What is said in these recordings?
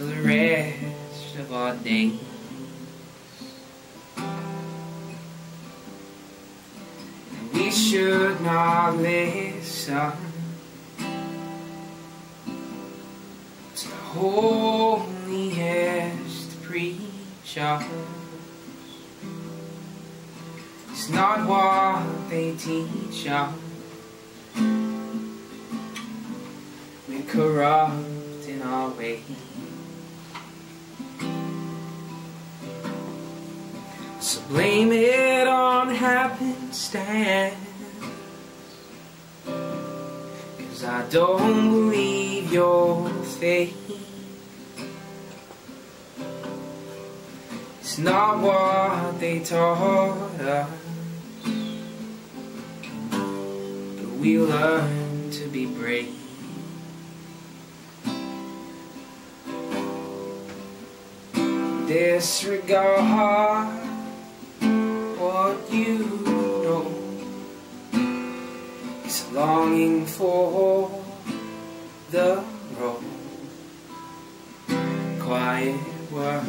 for the rest of our days. We should not listen to holiest preachers. It's not what they teach us. We're corrupt in our ways. So blame it on happenstance, 'cause I don't believe your faith. It's not what they taught us, but we learn to be brave. Disregard what you know is a longing for the road. Quiet words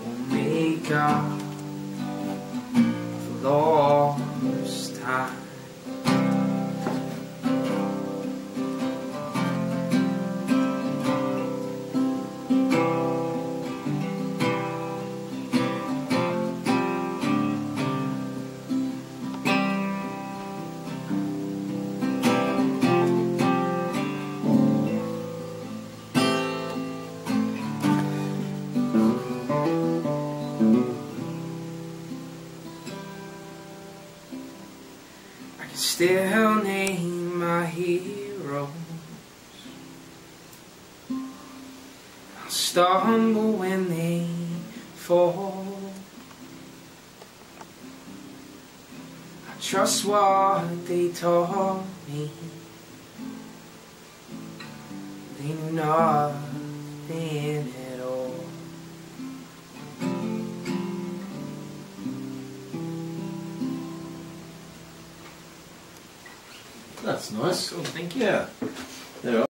will make up for lost time. Still name my heroes. I'll stumble when they fall. I trust what they taught me. They knew nothing at all. That's nice. Cool, thank you. Yeah. There you are.